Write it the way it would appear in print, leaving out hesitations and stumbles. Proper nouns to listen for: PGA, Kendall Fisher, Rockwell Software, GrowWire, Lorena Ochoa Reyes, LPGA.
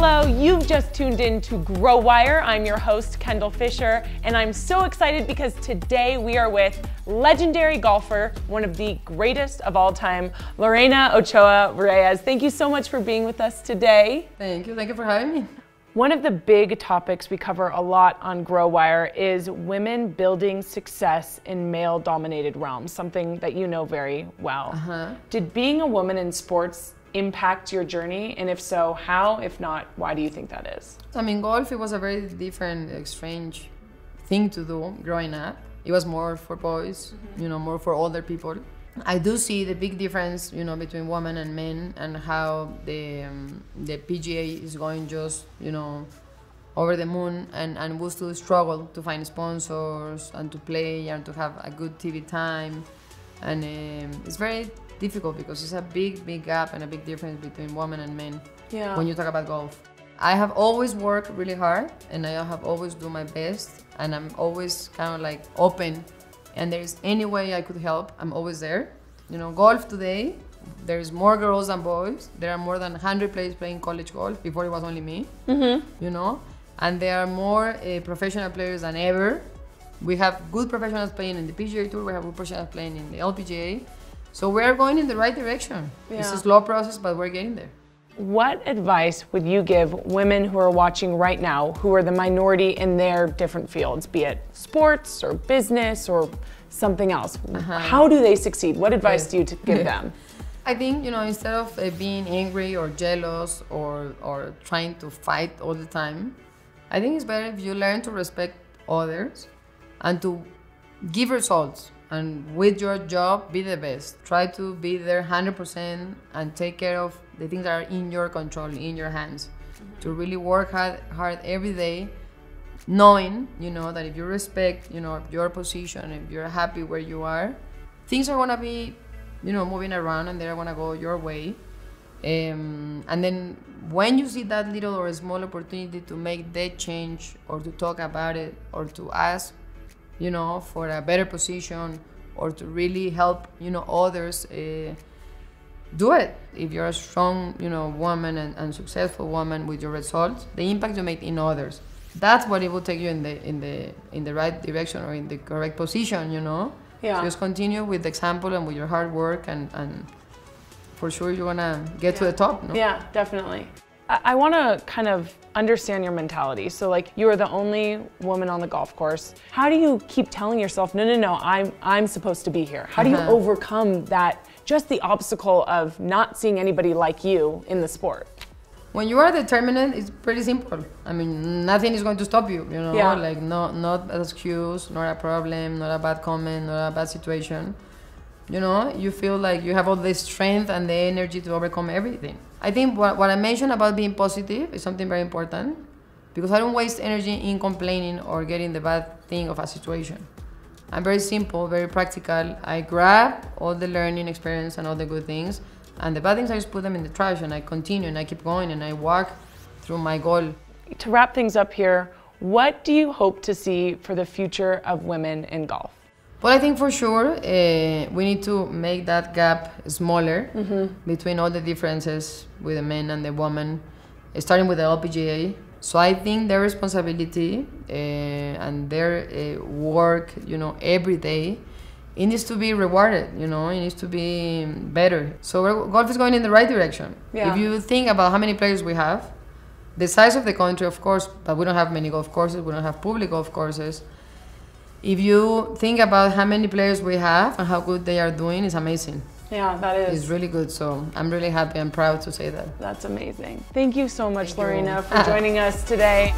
Hello, you've just tuned in to GrowWire. I'm your host, Kendall Fisher, and I'm so excited because today we are with legendary golfer, one of the greatest of all time, Lorena Ochoa Reyes. Thank you so much for being with us today. Thank you for having me. One of the big topics we cover a lot on GrowWire is women building success in male-dominated realms, something that you know very well. Did being a woman in sports impact your journey, and if so, how? If not, why do you think that is? I mean, golf, it was a very different, strange thing to do growing up. It was more for boys, you know, more for older people. I do see the big difference, you know, between women and men, and how the PGA is going just, you know, over the moon, and we still struggle to find sponsors and to play and to have a good TV time, and it's very difficult because it's a big gap and a big difference between women and men when you talk about golf. I have always worked really hard, and I have always done my best, and I'm always kind of like open, and there's any way I could help, I'm always there. You know, golf today, there's more girls than boys. There are more than 100 players playing college golf. Before it was only me, you know, and there are more professional players than ever. We have good professionals playing in the PGA Tour, we have good professionals playing in the LPGA. So we're going in the right direction. It's a slow process, but we're getting there. What advice would you give women who are watching right now, who are the minority in their different fields, be it sports or business or something else? How do they succeed? What advice do you give them? I think, you know, instead of being angry or jealous or trying to fight all the time, I think it's better if you learn to respect others and to give results. And with your job, be the best. Try to be there 100% and take care of the things that are in your control, in your hands. To really work hard every day, knowing, you know, that if you respect, you know, your position, if you're happy where you are, things are gonna be, you know, moving around, and they're gonna go your way. And then when you see that little or small opportunity to make that change, or to talk about it, or to ask, you know, for a better position, or to really help, you know, others, do it. If you're a strong, you know, woman and successful woman with your results, the impact you make in others, that's what it will take you in the right direction, or in the correct position, you know? So just continue with the example and with your hard work, and for sure you're gonna get to the top, no? Yeah, definitely. I want to kind of understand your mentality. So like, you are the only woman on the golf course. How do you keep telling yourself, no, I'm supposed to be here? How do you overcome that, just the obstacle of not seeing anybody like you in the sport? When you are determined, it's pretty simple. I mean, nothing is going to stop you, you know? Like, no, not an excuse, not a problem, not a bad comment, not a bad situation. You know, you feel like you have all the strength and the energy to overcome everything. I think what I mentioned about being positive is something very important, because I don't waste energy in complaining or getting the bad thing of a situation. I'm very simple, very practical. I grab all the learning experience and all the good things, and the bad things, I just put them in the trash, and I continue, and I keep going, and I walk through my goal. To wrap things up here, what do you hope to see for the future of women in golf? Well, I think for sure we need to make that gap smaller between all the differences with the men and the women, starting with the LPGA. So I think their responsibility and their work, you know, every day, it needs to be rewarded, you know, it needs to be better. So golf is going in the right direction. If you think about how many players we have, the size of the country, of course, but we don't have many golf courses, we don't have public golf courses. If you think about how many players we have and how good they are doing, it's amazing. Yeah, that is. It's really good, so I'm really happy and proud to say that. That's amazing. Thank you so much, Lorena, for joining us today.